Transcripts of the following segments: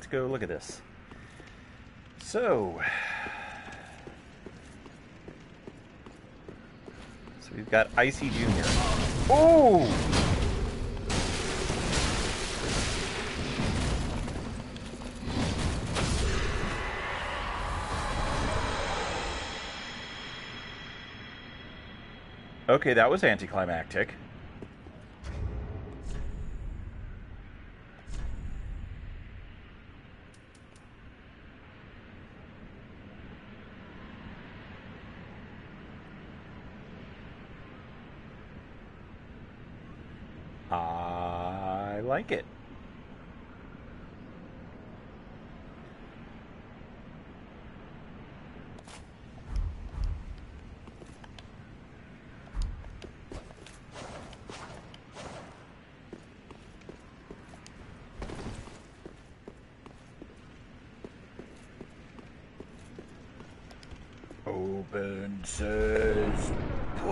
let's go look at this. So we've got Icy Junior. Oh! Okay, that was anticlimactic. I like it. Open says push.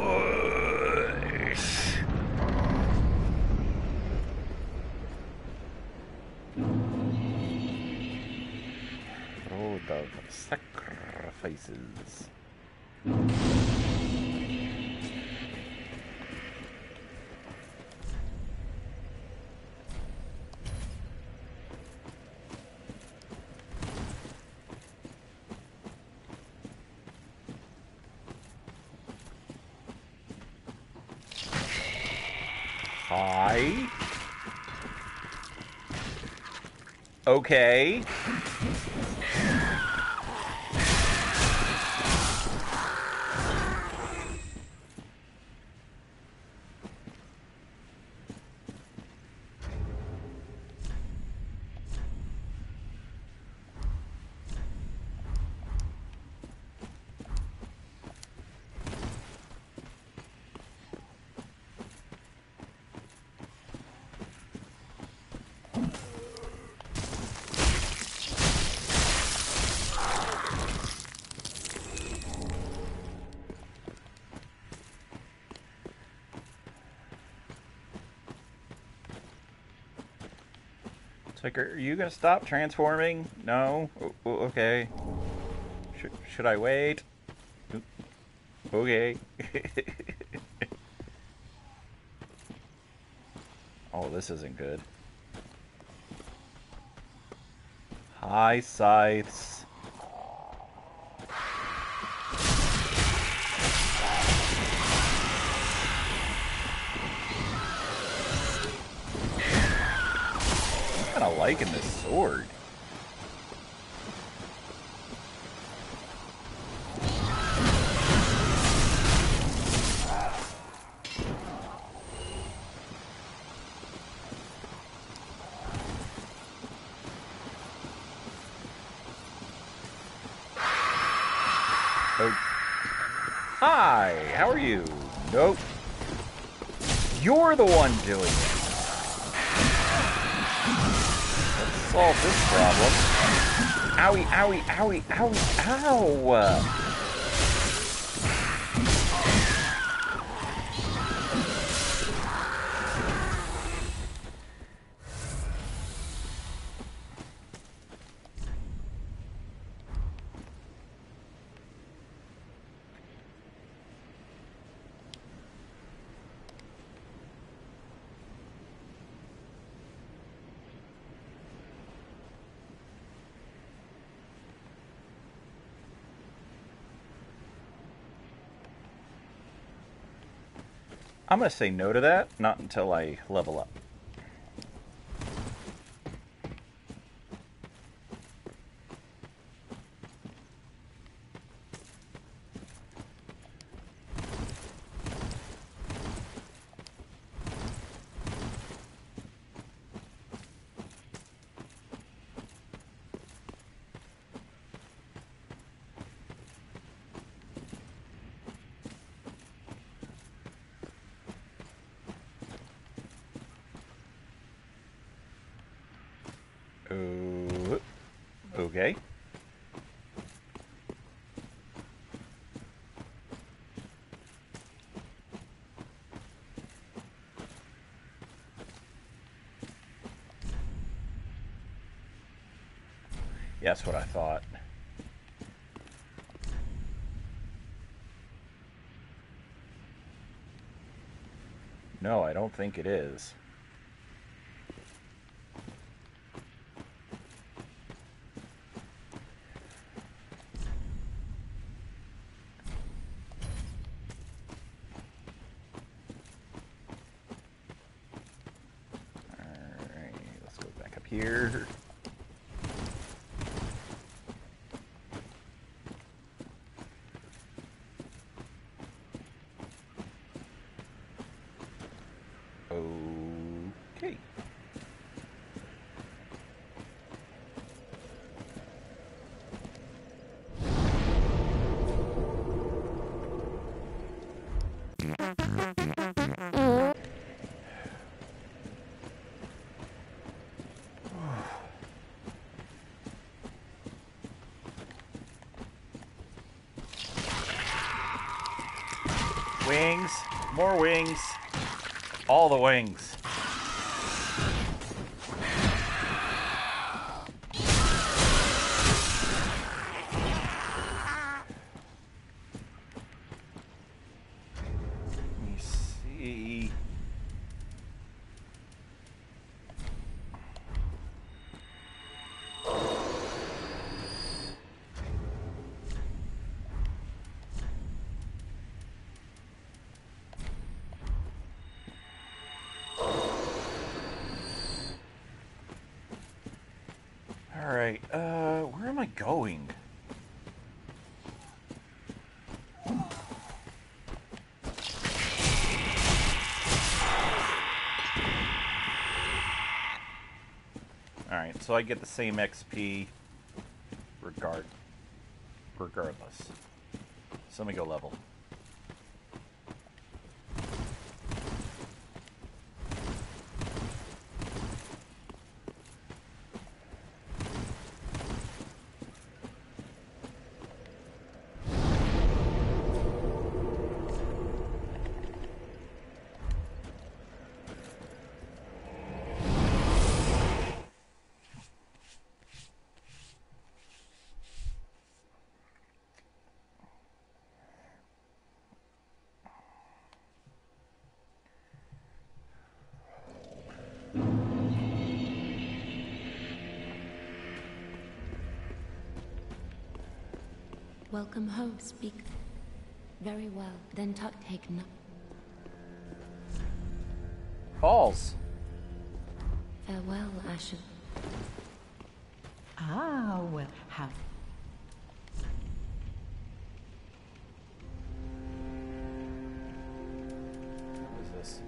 Road of sacrifices. Okay. It's like, are you gonna stop transforming? No? Okay. Should I wait? Okay. Oh, this isn't good. Hi, scythes. Liking this sword. Oh. Hi, how are you? Nope. You're the one doing it. Solve this problem. Owie, owie, owie, owie, I'm going to say no to that, not until I level up. Okay. That's what I thought. No, I don't think it is. Wings, more wings, all the wings. Going. Alright, so I get the same XP regardless. So let me go level. Welcome home, speak very well, then take no. Falls. Farewell, Ashen. Ah, well, how? What is this?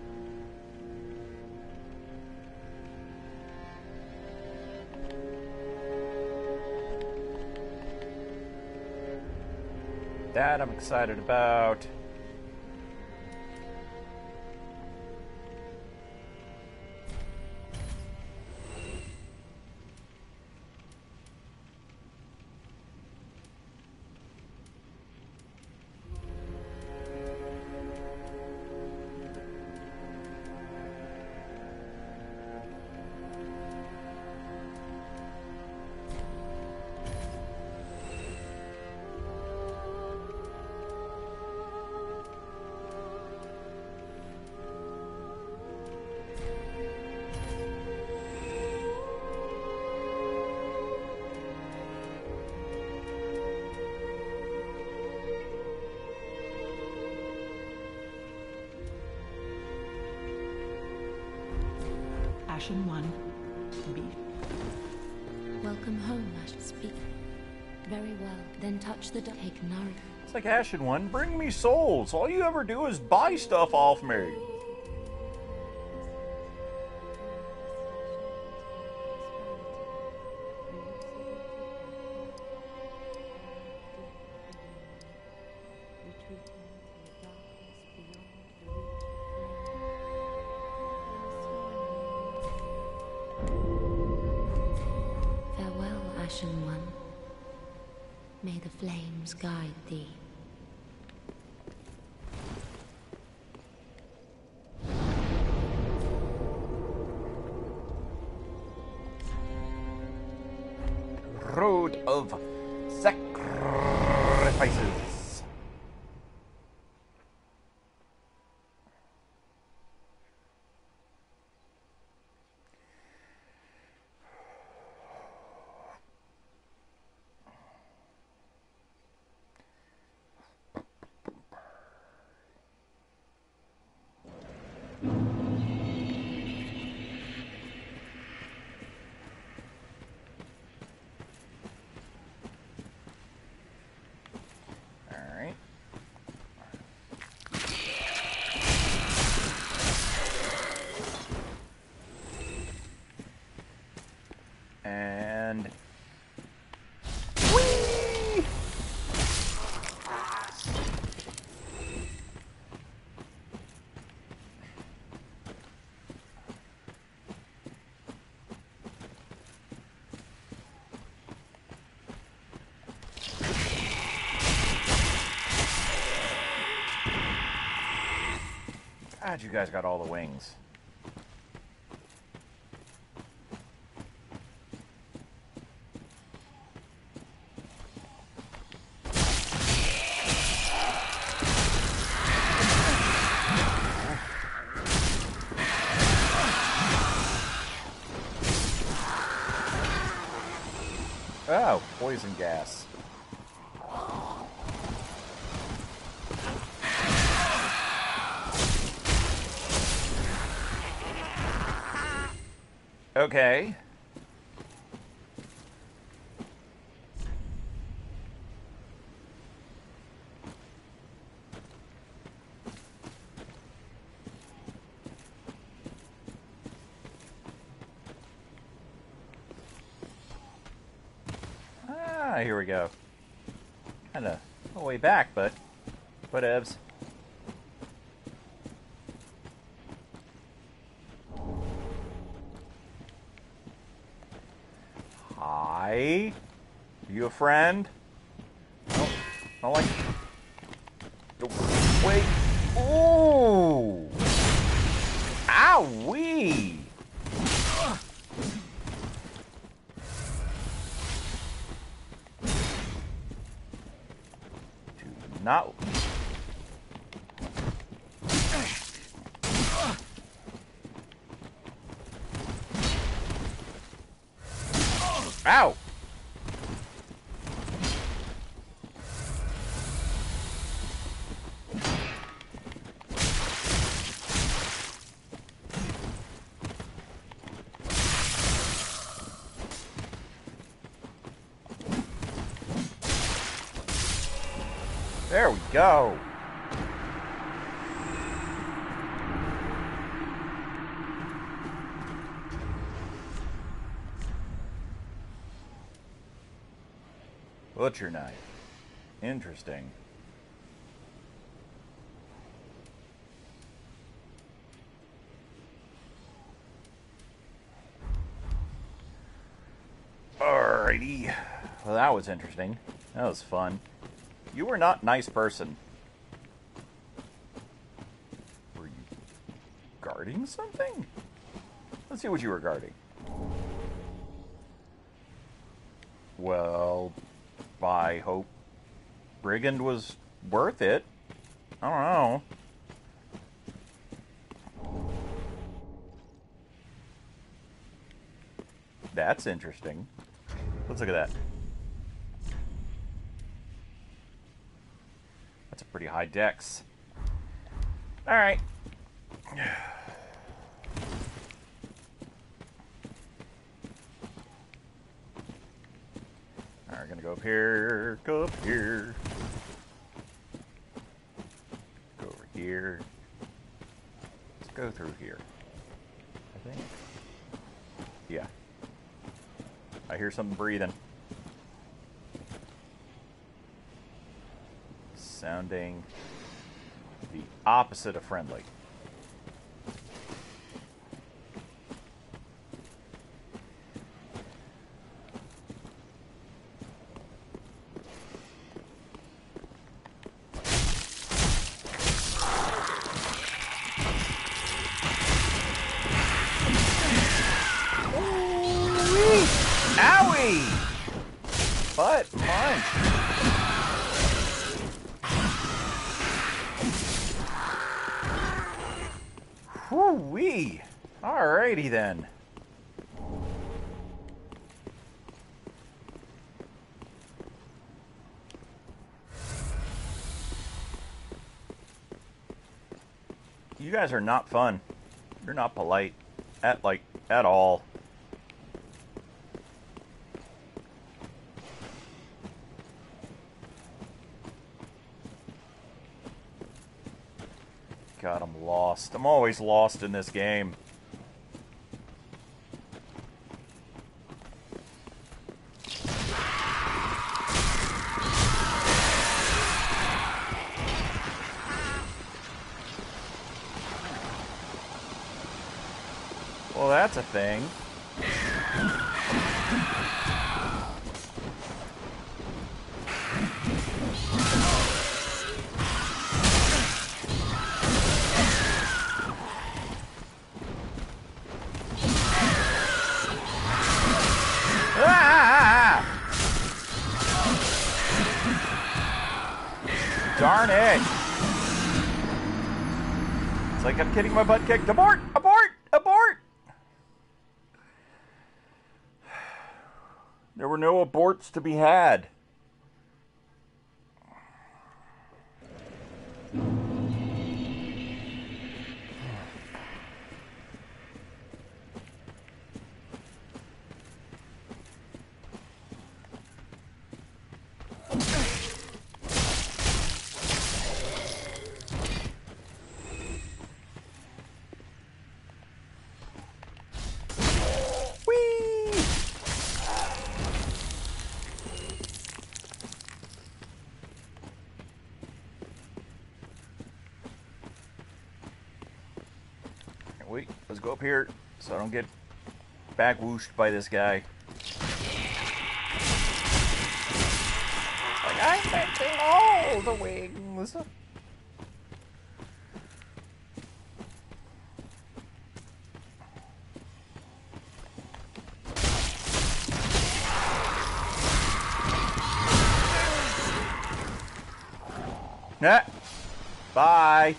That I'm excited about. One, B. Welcome home, Ash. Speak very well, then touch the take none. It's like Ashen One, bring me souls. All you ever do is buy stuff off me. road of sacrifices. God, you guys got all the wings. Oh, poison gas. Okay. Ah, here we go. Kinda all the way back, but whatevs. You a friend? Nope. Don't like it. Wait. Ooh! Owie! Do not. Ow! There we go. Butcher knife. Interesting. Alrighty. Well, that was interesting. That was fun. You were not a nice person. Were you guarding something? Let's see what you were guarding. Well, I hope Brigand was worth it. I don't know. That's interesting. Let's look at that. Pretty high dex. All right. All right, gonna go up here, go up here, go over here. Let's go through here. I think. Yeah. I hear something breathing. Sounding the opposite of friendly. Owie! butt punch. Whoo-wee. Alrighty then. You guys are not fun. You're not polite at all. God, I'm lost. I'm always lost in this game. Well, that's a thing. Darn it! It's like I'm getting my butt kicked. Abort! Abort! Abort! There were no aborts to be had. Wait, let's go up here so I don't get back whooshed by this guy. Like, I'm missing all the wings. Nah. Bye.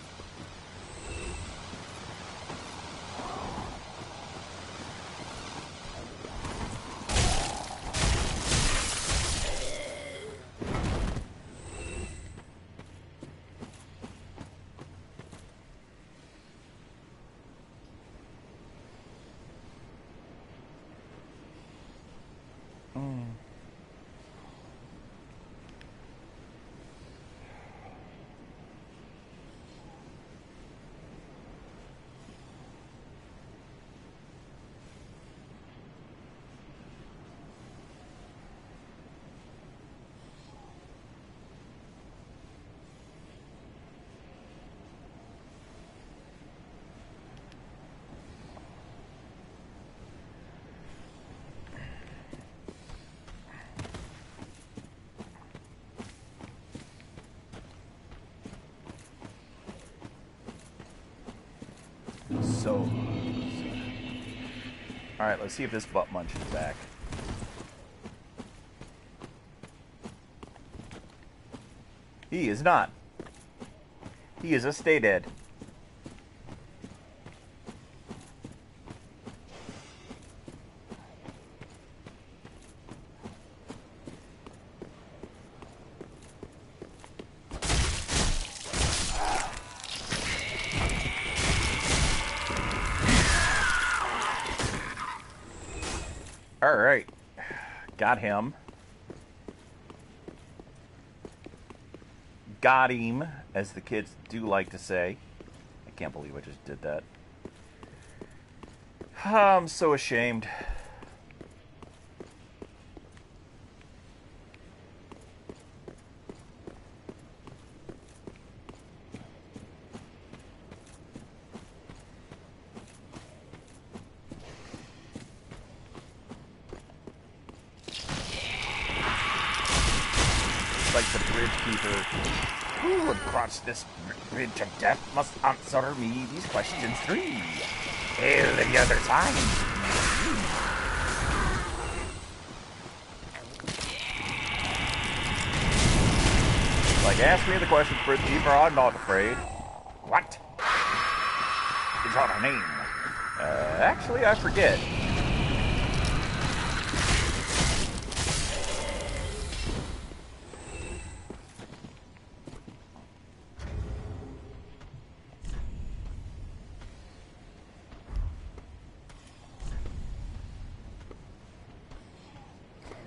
So, alright, let's see if this butt munch is back. He is not. He is a stay dead. Alright, got him. Got him, as the kids do like to say. I can't believe I just did that. I'm so ashamed. Like the bridge keeper. Who would cross this bridge to death must answer me these questions three. Hail the other time. Like, ask me the question, pretty deep, or I'm not afraid. What? It's not a name. Actually, I forget.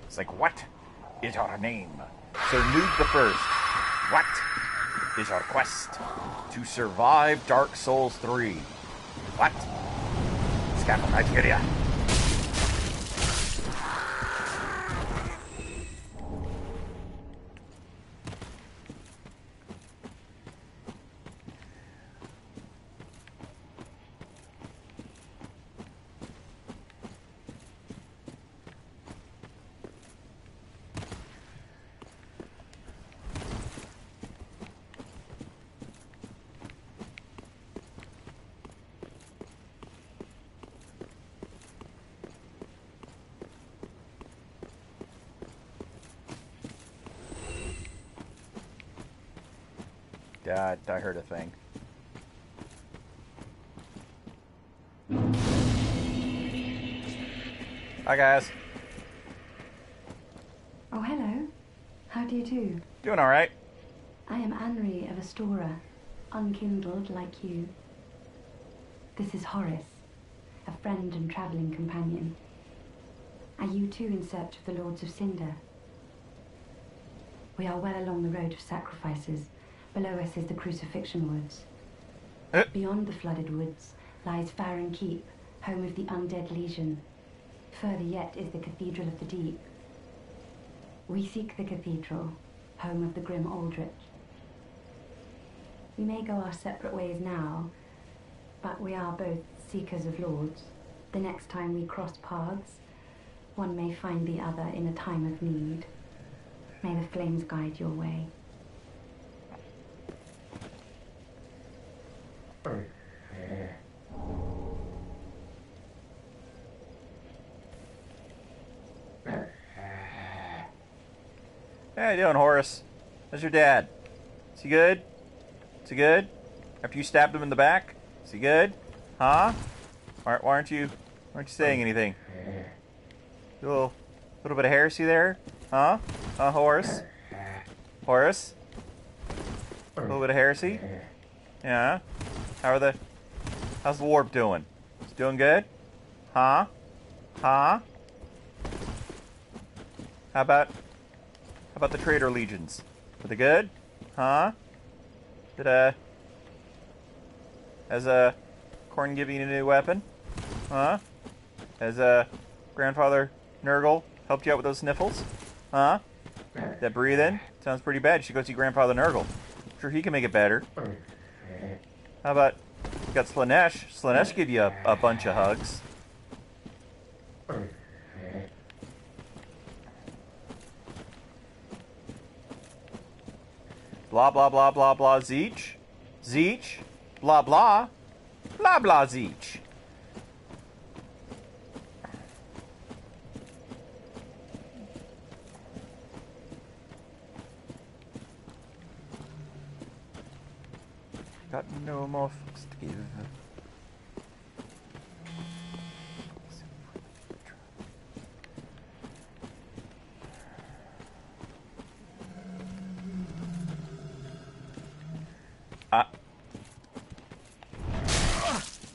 It's like, what is our name? Sir Noob the First, what is our quest? To survive Dark Souls 3. What? Escape from Nigeria. I heard a thing. Hi, guys. Oh, hello. How do you do? Doing all right. I am Anri of Astora, unkindled like you. This is Horace, a friend and traveling companion. Are you too in search of the Lords of Cinder? We are well along the road of sacrifices. Below us is the Crucifixion Woods. Beyond the flooded woods lies Farron Keep, home of the Undead Legion. Further yet is the Cathedral of the Deep. We seek the cathedral, home of the grim Aldrich. We may go our separate ways now, but we are both seekers of lords. The next time we cross paths, one may find the other in a time of need. May the flames guide your way. How you doing, Horace? How's your dad? Is he good? Is he good? After you stabbed him in the back? Is he good? Huh? Why aren't you saying anything? A little bit of heresy there? Huh? Horace? Horace? A little bit of heresy? Yeah? How's the warp doing? It's doing good? Huh? Huh? How about the traitor legions? Are they good? Huh? Has Corn giving you a new weapon? Huh? Has Grandfather Nurgle helped you out with those sniffles? Huh? That breathing? Sounds pretty bad. You should go see Grandfather Nurgle. I'm sure he can make it better. How about, you got Slaanesh? Slaanesh give you a bunch of hugs. Blah, blah, blah, blah, blah, Zeech. Zeech. Blah, blah. Blah, blah, Zeech. Got no more fucks to give.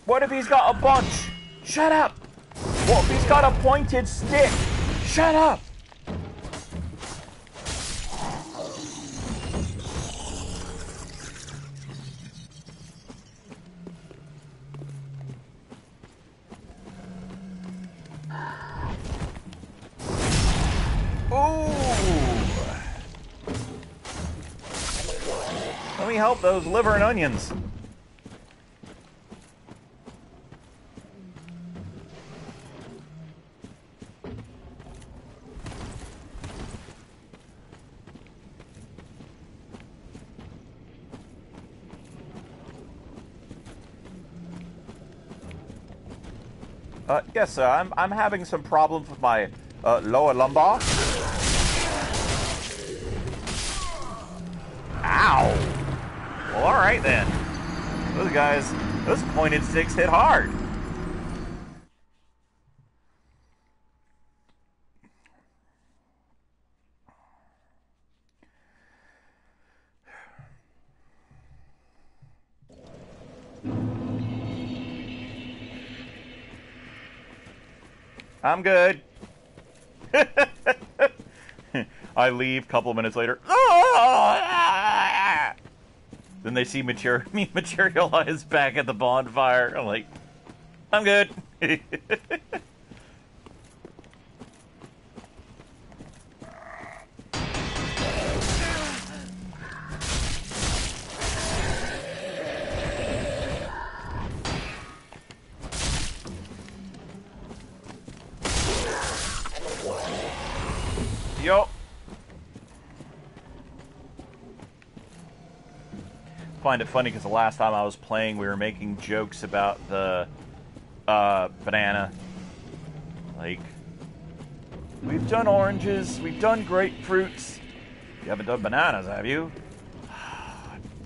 What if he's got a bunch? Shut up! What if he's got a pointed stick? Shut up! Help those liver and onions. Yes, sir. I'm having some problems with my lower lumbar. Alright then. Those guys, those pointed sticks hit hard. I'm good. I leave a couple of minutes later. Then they see me materialize back at the bonfire. I'm like, I'm good. Yo. I find it funny because the last time I was playing, we were making jokes about the banana. Like, we've done oranges, we've done grapefruits. You haven't done bananas, have you?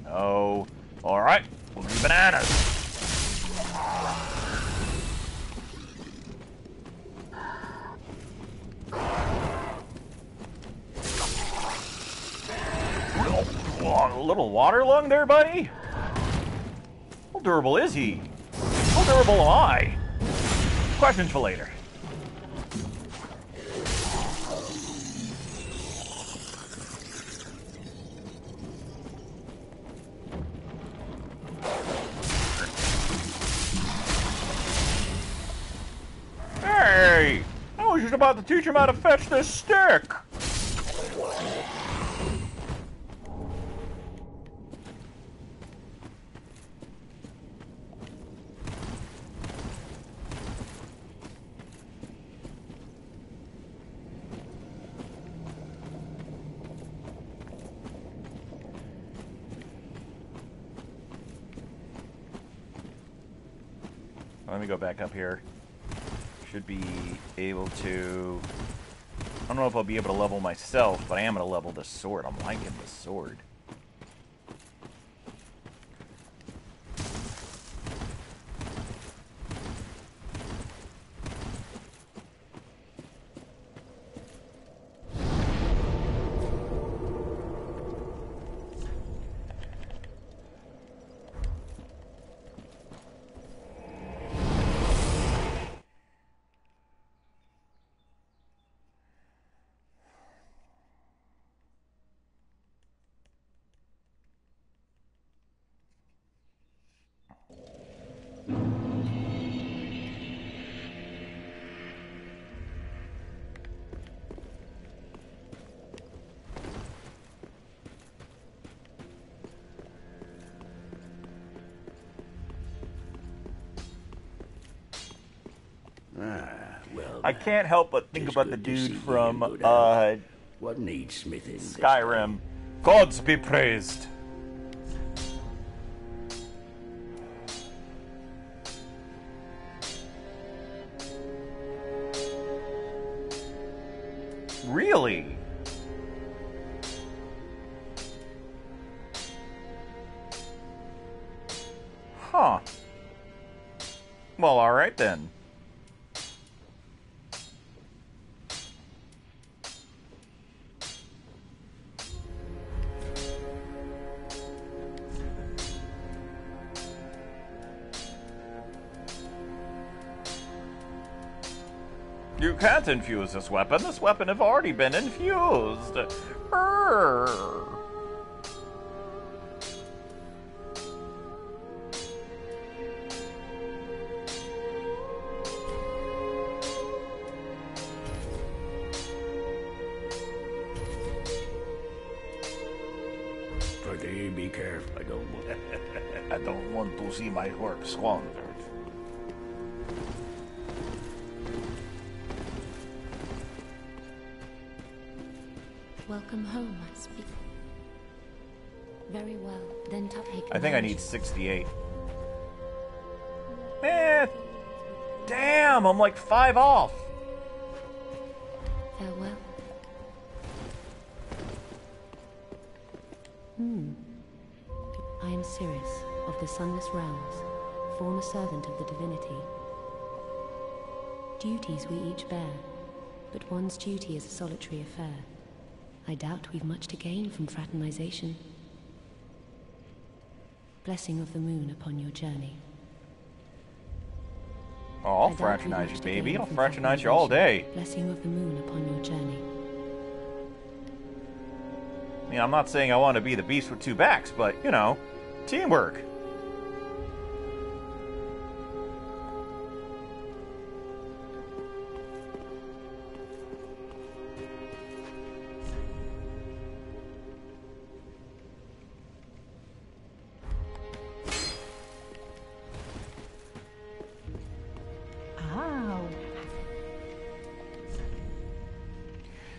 No. All right, we'll do bananas. Little water lung there, buddy? How durable is he? How durable am I? Questions for later. Hey! I was just about to teach him how to fetch this stick! Let me go back up here. Should be able to... I don't know if I'll be able to level myself, but I am going to level the sword. I'm liking the sword. I can't help but think about the dude from what needs smithing Skyrim. Gods be praised. Really? Huh. Well, all right then. You can't infuse this weapon. This weapon have already been infused. Urgh. Pretty, be careful. I don't want. I don't want to see my work squandered. Welcome home, I speak. Very well, then take. I think I need 68. Eh, damn, I'm like 5 off. Farewell. I am Cirrus of the Sunless Realms, former servant of the divinity. Duties we each bear, but one's duty is a solitary affair. I doubt we've much to gain from fraternization. Blessing of the moon upon your journey. Oh, I'll fraternize you, baby. I'll fraternize you all day. Blessing of the moon upon your journey. I mean, I'm not saying I want to be the beast with two backs, but, you know, teamwork.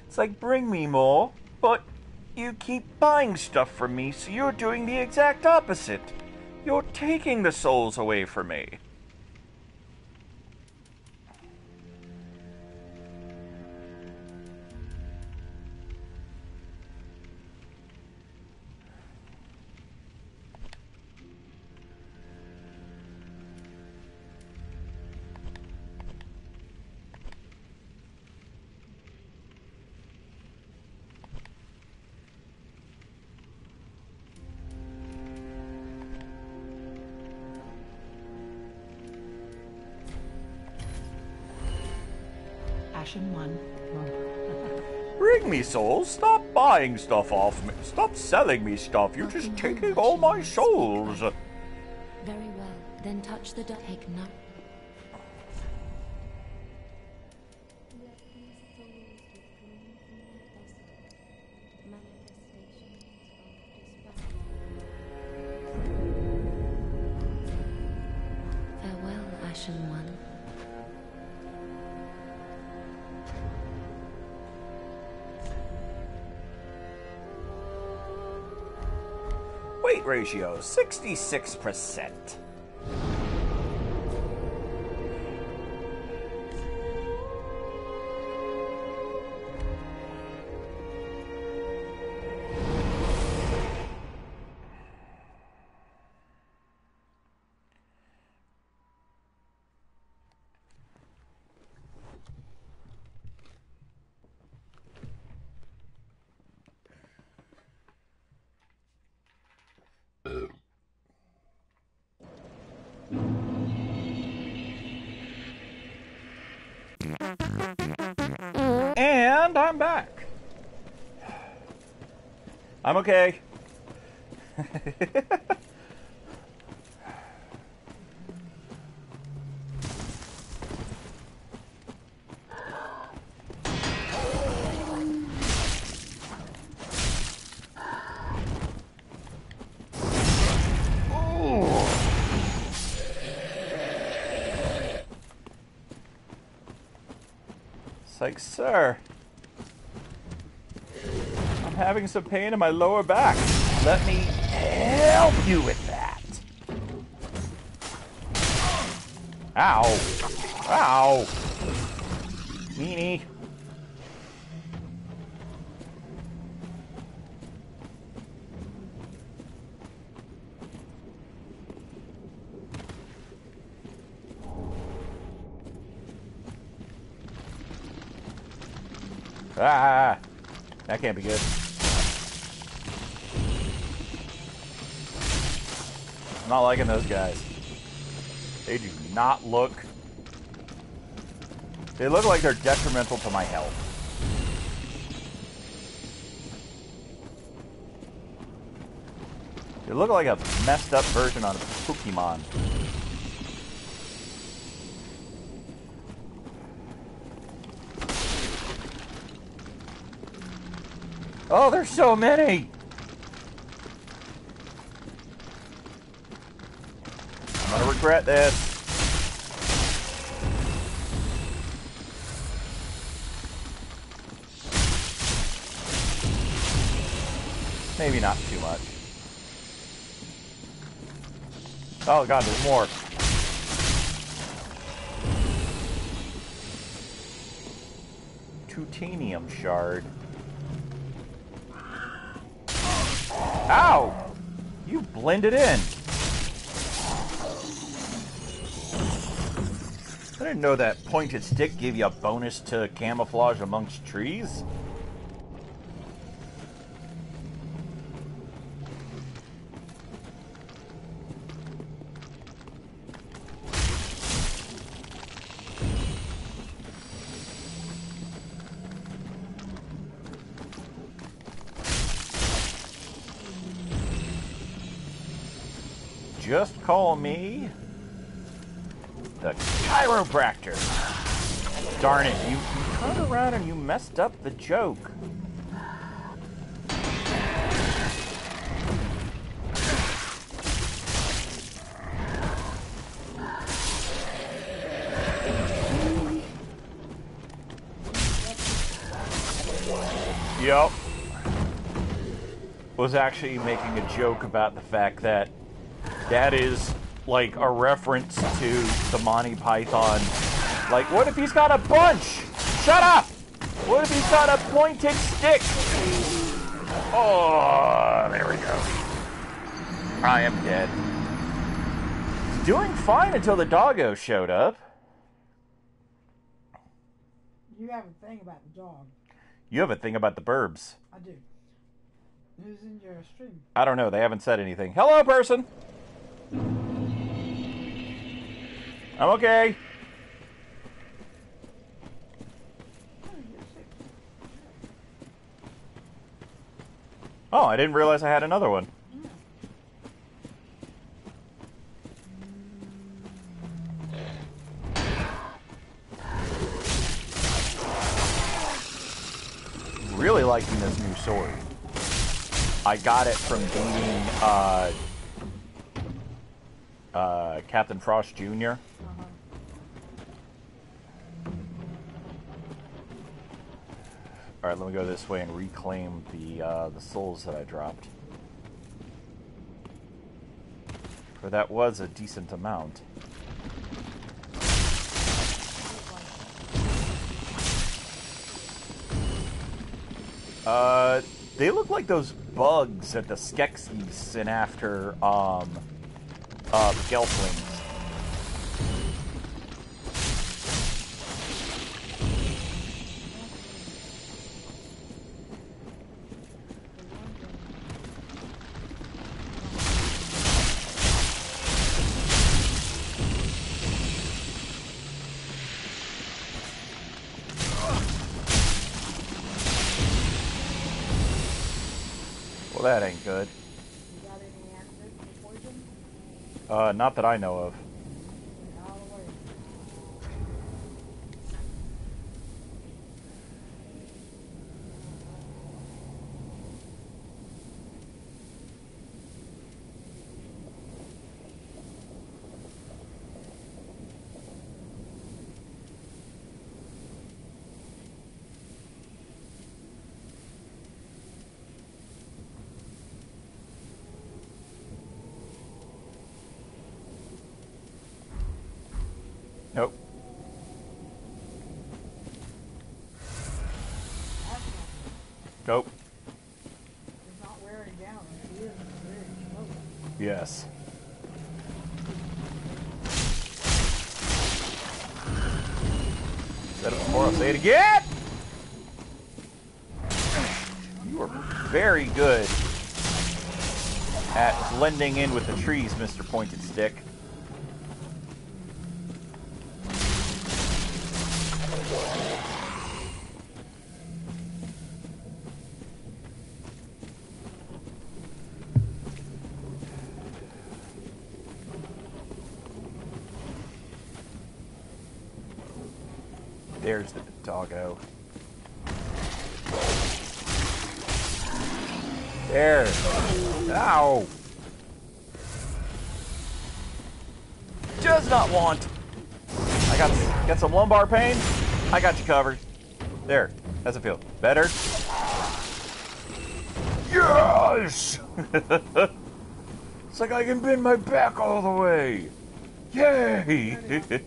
It's like, bring me more, but you keep buying stuff from me, so you're doing the exact opposite. You're taking the souls away from me. Bring me souls. Stop buying stuff off me. Stop selling me stuff. You're just taking all my souls. Very well. Then touch the duck. Take none. Ratio 66%. And I'm back. I'm okay. Like, sir, I'm having some pain in my lower back. Let me help you with that. Ow. Ow. Meanie. Ah, that can't be good. I'm not liking those guys. They do not look... They look like they're detrimental to my health. They look like a messed up version on a Pokemon. Oh, there's so many! I'm gonna regret this. Maybe not too much. Oh god, there's more. Titanium shard. Ow! You blend it in. I didn't know that pointed stick gave you a bonus to camouflage amongst trees. Just call me the chiropractor. Darn it, you turned around and you messed up the joke. Yup. Was actually making a joke about the fact that that is, like, a reference to the Monty Python. Like, what if he's got a bunch? Shut up! What if he's got a pointed stick? Oh, there we go. I am dead. Doing fine until the doggo showed up. You have a thing about the dog. You have a thing about the burbs. I do. Who's in your stream? I don't know. They haven't said anything. Hello, person! I'm okay. Oh, I didn't realize I had another one. Really liking this new sword. I got it from beating Captain Frost Jr. Alright, let me go this way and reclaim the souls that I dropped. For that was a decent amount. They look like those bugs that the Skeksis sent after, Gelflings. Well, that ain't good. Not that I know of. Nope. Nope. It's not wearing down. It is very close. Yes. Set it before I say it again. You are very good at blending in with the trees, Mr. Pointed Stick. There's the doggo. There. Ow. Does not want. I got some lumbar pain. I got you covered. There. How's it feel? Better? Yes! It's like I can bend my back all the way. Yay!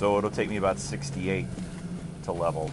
so it'll take me about 68 to level.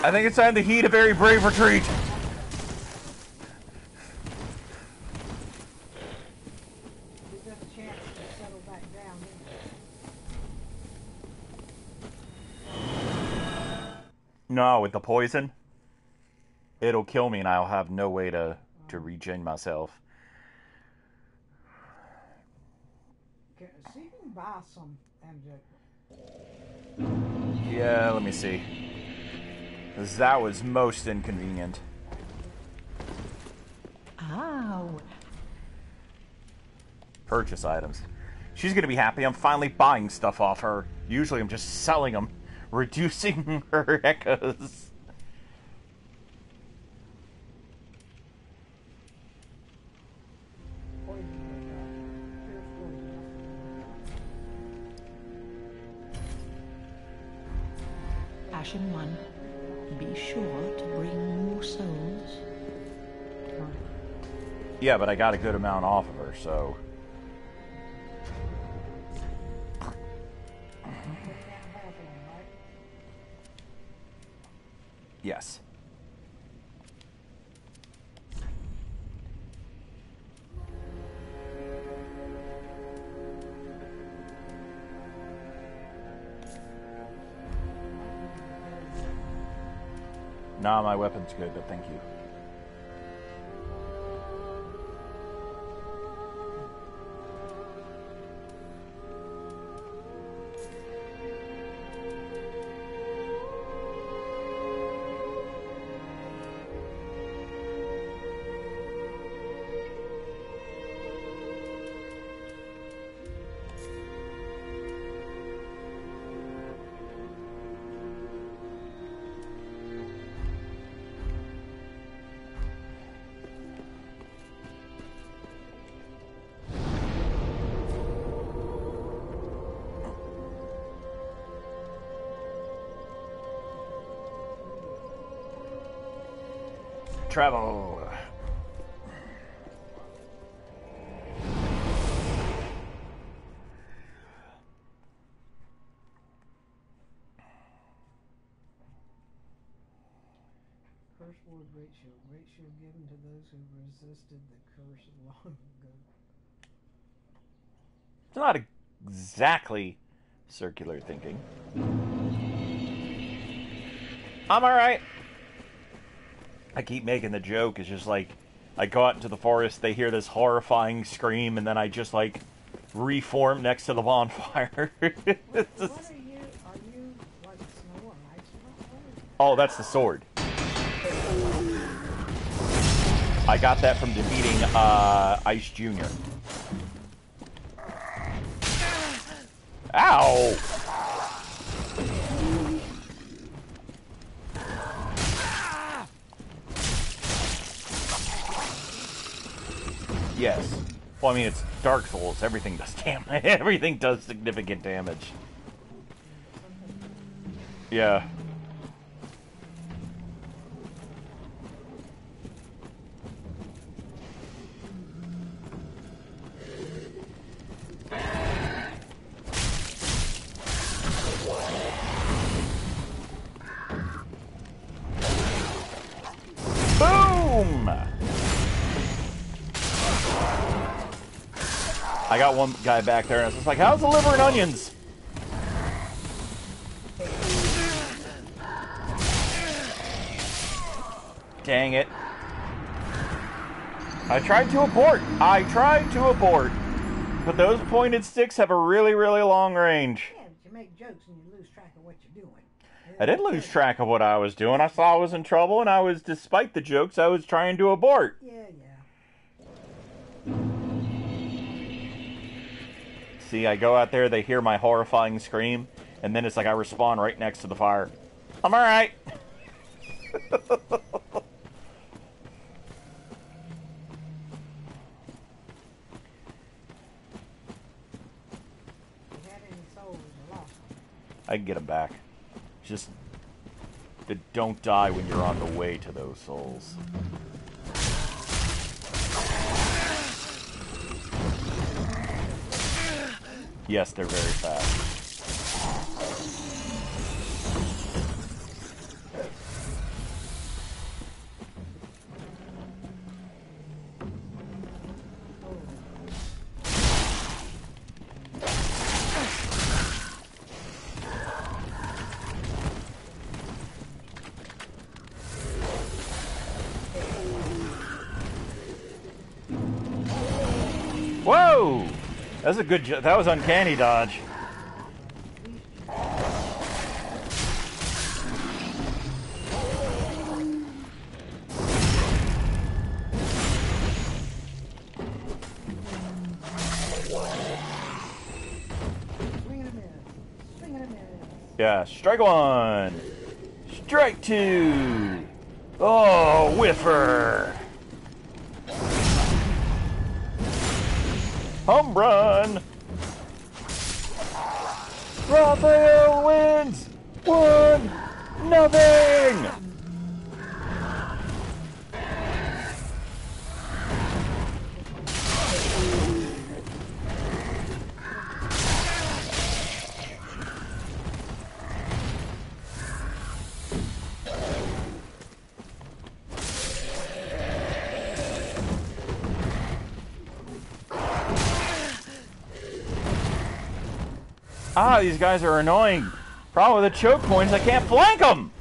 I think it's time to heed a very brave retreat. No, with the poison, it'll kill me and I'll have no way to regen myself. Okay, so you can buy some MJ. Yeah, let me see. That was most inconvenient. Ow. Purchase items. She's gonna be happy I'm finally buying stuff off her. Usually I'm just selling them, reducing her echoes. Ashen one. Be sure to bring more souls. Yeah, but I got a good amount off of her, so... Yes. Nah, my weapon's good, but thank you. Travel. Curse word ratio given to those who resisted the curse long ago. It's not exactly circular thinking. I'm all right. I keep making the joke, it's just like, I go out into the forest, they hear this horrifying scream, and then I just, like, reform next to the bonfire. Wait, what are you, like, snow and ice? Oh, that's the sword. I got that from defeating, Icy Junior. Ow! Yes. Well, I mean, it's Dark Souls. Everything does damage. Everything does significant damage. Yeah. I got one guy back there, and I was just like, how's the liver and onions? Dang it. I tried to abort. I tried to abort. But those pointed sticks have a really, really long range. Yeah, but you make jokes and you lose track of what you're doing. I didn't lose track of what I was doing. I saw I was in trouble, and I was, despite the jokes, I was trying to abort. Yeah, yeah. See, I go out there, they hear my horrifying scream, and then it's like I respawn right next to the fire. I'm alright! I can get them back. Just don't die when you're on the way to those souls. Yes, they're very fast. That was a good job. That was uncanny dodge. Yeah, strike one. Strike two. Oh, whiffer. Home run! Raphael wins! 1-0! Ah, these guys are annoying. Problem with the choke points, I can't flank them!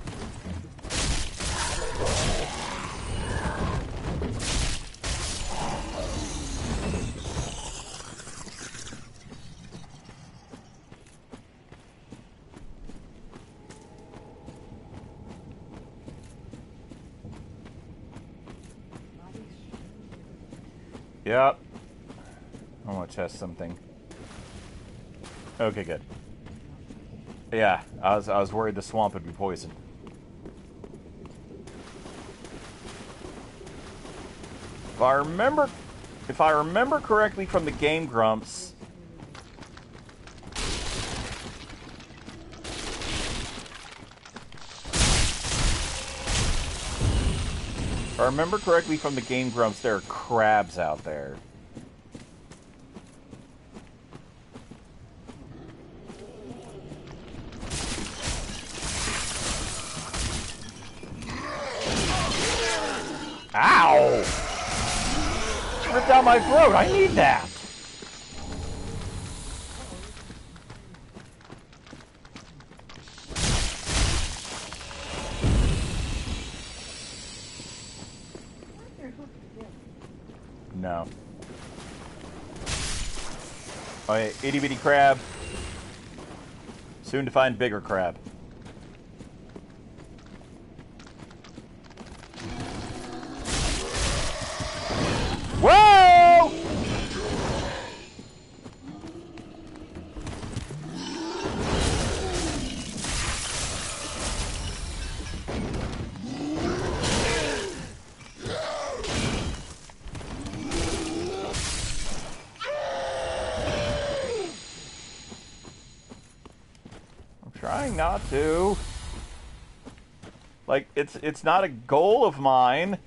Yep. I want to test something. Okay, good. Yeah, I was worried the swamp would be poisoned. If I remember correctly from the Game Grumps, there are crabs out there. Ow! It's ripped out my throat! I need that! No. Oh, yeah, itty bitty crab. Soon to find bigger crab. Whoa! I'm trying not to. Like, it's not a goal of mine.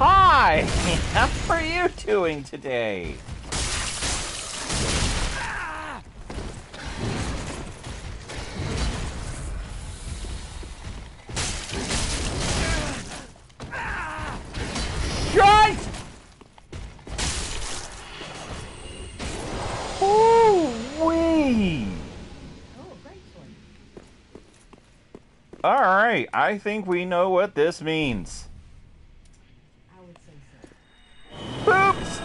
Hi! How are you doing today? Ah! Ah! Shite! Ooh-wee! Oh, great one. Alright, I think we know what this means. I would say so. Oops!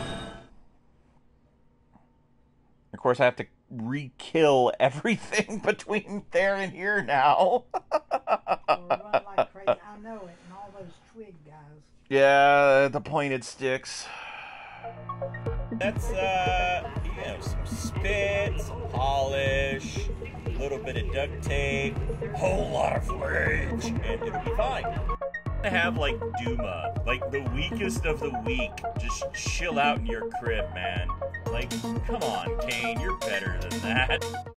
Of course, I have to re-kill everything between there and here now. Like crazy. I know it, and all those twig guys. Yeah, the pointed sticks. That's, you know, some spit, some polish, a little bit of duct tape, a whole lot of rage, and it'll be fine. I have, like, Duma, like, the weakest of the weak. Just chill out in your crib, man. Like, come on, Kane, you're better than that.